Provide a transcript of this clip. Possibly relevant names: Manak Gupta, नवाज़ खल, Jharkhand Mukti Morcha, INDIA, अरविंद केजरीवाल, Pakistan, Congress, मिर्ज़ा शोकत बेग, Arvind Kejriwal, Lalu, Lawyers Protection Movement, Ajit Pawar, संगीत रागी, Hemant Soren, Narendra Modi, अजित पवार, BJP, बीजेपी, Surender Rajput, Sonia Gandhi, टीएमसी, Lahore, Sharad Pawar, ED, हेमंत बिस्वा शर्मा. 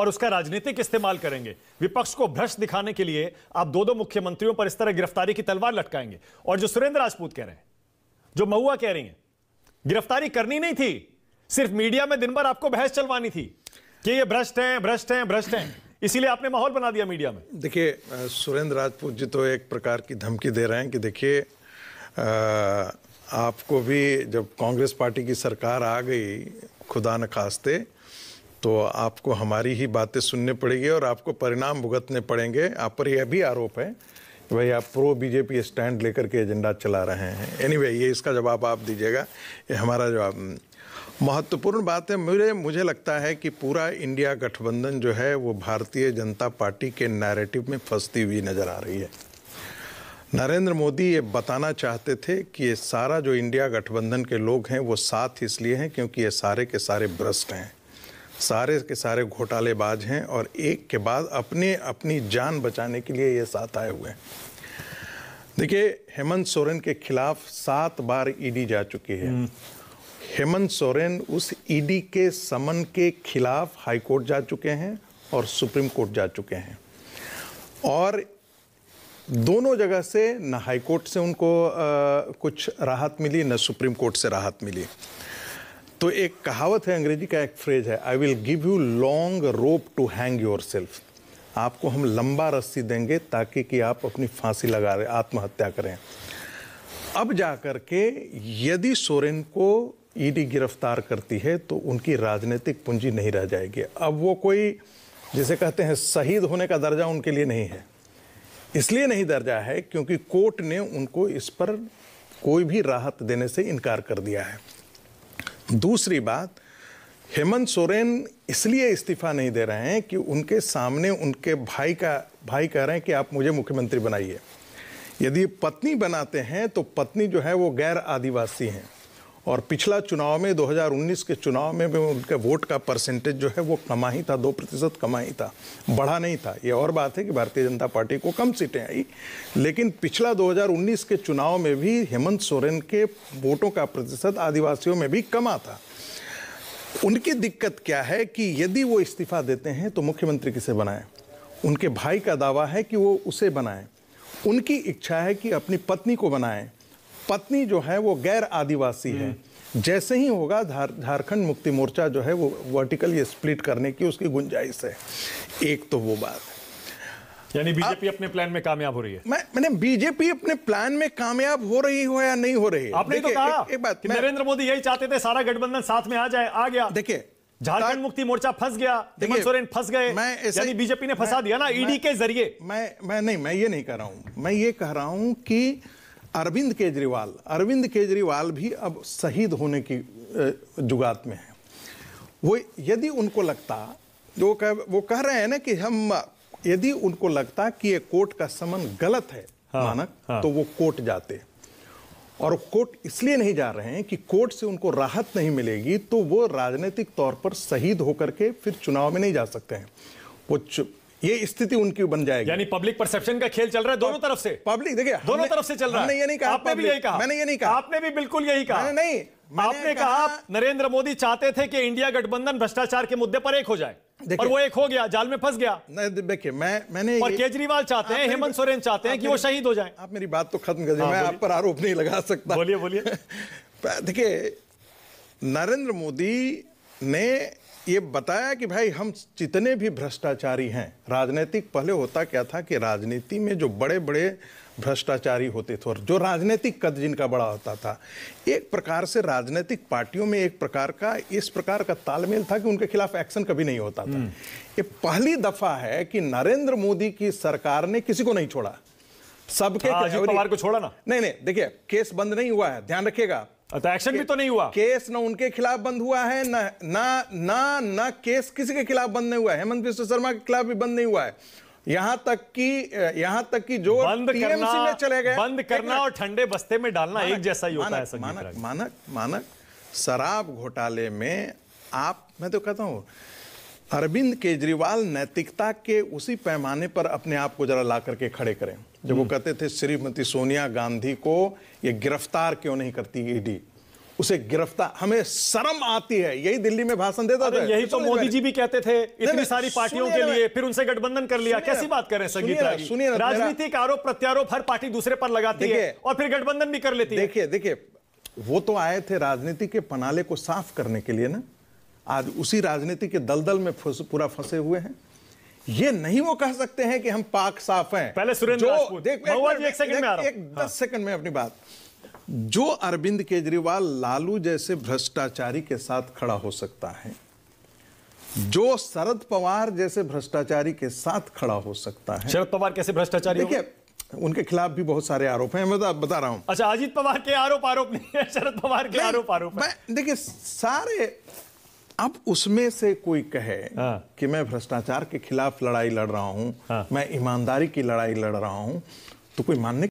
और उसका राजनीतिक इस्तेमाल करेंगे। विपक्ष को भ्रष्ट दिखाने के लिए आप दो दो मुख्यमंत्रियों पर इस तरह गिरफ्तारी की तलवार लटकाएंगे। और जो सुरेंद्र राजपूत कह रहे हैं, जो महुआ कह रही हैं, गिरफ्तारी करनी नहीं थी, सिर्फ मीडिया में दिन भर आपको बहस चलवानी थी कि ये भ्रष्ट हैं, भ्रष्ट हैं, भ्रष्ट हैं, इसीलिए आपने माहौल बना दिया मीडिया में। देखिए, सुरेंद्र राजपूत जी तो एक प्रकार की धमकी दे रहे हैं कि देखिए आपको भी जब कांग्रेस पार्टी की सरकार आ गई खुदा न खास्ते तो आपको हमारी ही बातें सुनने पड़ेगी और आपको परिणाम भुगतने पड़ेंगे। आप पर यह भी आरोप है कि भाई आप प्रो बीजेपी स्टैंड लेकर के एजेंडा चला रहे हैं। एनीवे, ये इसका जवाब आप दीजिएगा, ये हमारा जवाब। महत्वपूर्ण बात है, मुझे लगता है कि पूरा इंडिया गठबंधन जो है वो भारतीय जनता पार्टी के नैरेटिव में फंसती हुई नज़र आ रही है। नरेंद्र मोदी ये बताना चाहते थे कि ये सारा जो इंडिया गठबंधन के लोग हैं वो साथ इसलिए हैं क्योंकि ये सारे के सारे भ्रष्ट हैं, सारे के सारे घोटालेबाज हैं और एक के बाद अपने अपनी जान बचाने के लिए ये साथ आए हुए हैं। देखिए, हेमंत सोरेन के खिलाफ 7 बार ईडी जा चुकी है। हेमंत सोरेन उस ईडी के समन के खिलाफ हाईकोर्ट जा चुके हैं और सुप्रीम कोर्ट जा चुके हैं और दोनों जगह से न हाईकोर्ट से उनको कुछ राहत मिली न सुप्रीम कोर्ट से राहत मिली। तो एक कहावत है, अंग्रेजी का एक फ्रेज है, I will give you long rope to hang yourself. आपको हम लंबा रस्सी देंगे ताकि कि आप अपनी फांसी लगा रहे, आत्महत्या करें। अब जा कर के यदि सोरेन को ईडी गिरफ्तार करती है तो उनकी राजनीतिक पूंजी नहीं रह जाएगी। अब वो कोई जिसे कहते हैं शहीद होने का दर्जा उनके लिए नहीं है, इसलिए नहीं दर्जा है क्योंकि कोर्ट ने उनको इस पर कोई भी राहत देने से इनकार कर दिया है। दूसरी बात, हेमंत सोरेन इसलिए इस्तीफा नहीं दे रहे हैं कि उनके सामने उनके भाई कह रहे हैं कि आप मुझे मुख्यमंत्री बनाइए। यदि पत्नी बनाते हैं तो पत्नी जो है वो गैर आदिवासी हैं और पिछला चुनाव में 2019 के चुनाव में भी उनके वोट का परसेंटेज जो है वो कम ही था, 2% कम ही था, बढ़ा नहीं था। ये और बात है कि भारतीय जनता पार्टी को कम सीटें आई, लेकिन पिछला 2019 के चुनाव में भी हेमंत सोरेन के वोटों का प्रतिशत आदिवासियों में भी कम था। उनकी दिक्कत क्या है कि यदि वो इस्तीफा देते हैं तो मुख्यमंत्री किसे बनाएं? उनके भाई का दावा है कि वो उसे बनाएँ, उनकी इच्छा है कि अपनी पत्नी को बनाएँ। पत्नी जो है वो गैर आदिवासी है। जैसे ही होगा झारखंड मुक्ति मोर्चा जो है वो वर्टिकल ये स्प्लिट करने की उसकी गुंजाइश है। एक तो वो बात है, यानी बीजेपी अपने प्लान में कामयाब हो रही है। मैंने बीजेपी अपने प्लान में कामयाब हो रही हो या नहीं हो रही, आपने तो कहा एक बात। नरेंद्र मोदी यही चाहते थे, सारा गठबंधन साथ में आ जाए, आ गया। देखिए, झारखंड मुक्ति मोर्चा फंस गया, हेमंत सोरेन फंस गए, यानी बीजेपी ने फंसा दिया ना ईडी के जरिए। मैं ये नहीं कह रहा हूं, मैं ये कह रहा हूं कि अरविंद केजरीवाल भी अब शहीद होने की जुगात में है। वो यदि उनको लगता, जो वो कह रहे हैं ना कि हम, यदि उनको लगता कि ये कोर्ट का समन गलत है, हाँ, मानक, हाँ, तो वो कोर्ट जाते और कोर्ट इसलिए नहीं जा रहे हैं कि कोर्ट से उनको राहत नहीं मिलेगी तो वो राजनीतिक तौर पर शहीद होकर के फिर चुनाव में नहीं जा सकते हैं। वो ये स्थिति उनकी बन जाएगी, यानी पब्लिक परसेप्शन का खेल चल रहा है दोनों तरफ से। पब्लिक देखिए दोनों तरफ से चल रहा है। ये नहीं कहा, आपने भी यही कहा, मैंने ये नहीं कहा, आपने भी बिल्कुल यही कहा। नहीं, आपने कहा नरेंद्र मोदी चाहते थे कि इंडिया गठबंधन भ्रष्टाचार के मुद्दे पर एक हो जाए और वो एक हो गया, जाल में फंस गया। देखिए, मैंने और केजरीवाल चाहते हैं, हेमंत सोरेन चाहते हैं कि वो शहीद हो जाए। आप मेरी बात तो खत्म कर दीजिए, मैं आप पर आरोप नहीं लगा सकता। बोलिए बोलिए। देखिए, नरेंद्र मोदी ने ये बताया कि भाई हम जितने भी भ्रष्टाचारी हैं राजनीतिक, पहले होता क्या था कि राजनीति में जो बड़े बड़े भ्रष्टाचारी होते थे और जो राजनीतिक कद जिनका बड़ा होता था, एक प्रकार से राजनीतिक पार्टियों में एक प्रकार का इस प्रकार का तालमेल था कि उनके खिलाफ एक्शन कभी नहीं होता था। ये पहली दफा है कि नरेंद्र मोदी की सरकार ने किसी को नहीं छोड़ा, सबके अजित पवार को छोड़ा ना। नहीं, देखिए केस बंद नहीं हुआ है, ध्यान रखिएगा, एक्शन भी तो नहीं हुआ, केस ना उनके खिलाफ बंद हुआ है, ना ना ना ना केस किसी के खिलाफ बंद नहीं हुआ है, हेमंत बिस्वा शर्मा के खिलाफ भी बंद नहीं हुआ है। यहां तक कि जो टीएमसी में चले गए, बंद करना और ठंडे बस्ते में डालना एक जैसा ही होता है। मानक शराब घोटाले में आप, मैं तो कहता हूं अरविंद केजरीवाल नैतिकता के उसी पैमाने पर अपने आप को जरा ला करके खड़े करें जब वो कहते थे श्रीमती सोनिया गांधी को ये गिरफ्तार क्यों नहीं करती ईडी। उसे गिरफ्तार, हमें शर्म आती है। यही दिल्ली में भाषण देता था, यही तो मोदी जी भी कहते थे इतनी सारी पार्टियों के लिए, फिर उनसे गठबंधन कर लिया। कैसी बात कर रहे हैं संगीत रागी? सुनिए, राजनीतिक आरोप प्रत्यारोप हर पार्टी दूसरे पर लगाती है और फिर गठबंधन भी कर लेती है। देखिए देखिए, वो तो आए थे राजनीति के पनाले को साफ करने के लिए ना, आज उसी राजनीति के दलदल में पूरा फंसे हुए हैं। ये नहीं वो कह सकते हैं कि हम पाक साफ हैं। पहले सुरेंद्र राजपूत, एक सेकंड में अपनी बात, जो अरविंद केजरीवाल लालू जैसे भ्रष्टाचारी के साथ खड़ा हो सकता है, जो शरद पवार जैसे भ्रष्टाचारी के साथ खड़ा हो सकता है। शरद पवार कैसे भ्रष्टाचारी? उनके खिलाफ भी बहुत सारे आरोप हैं, मैं बता रहा हूं। अच्छा, अजीत पवार के आरोप नहीं है, शरद पवार के आरोप है। देखिए सारे, अब उसमें से कोई कहे कि मैं भ्रष्टाचार के खिलाफ लड़ाई लड़ रहा हूं, मैं ईमानदारी की लड़ाई लड़ रहा हूं, तो कोई मानने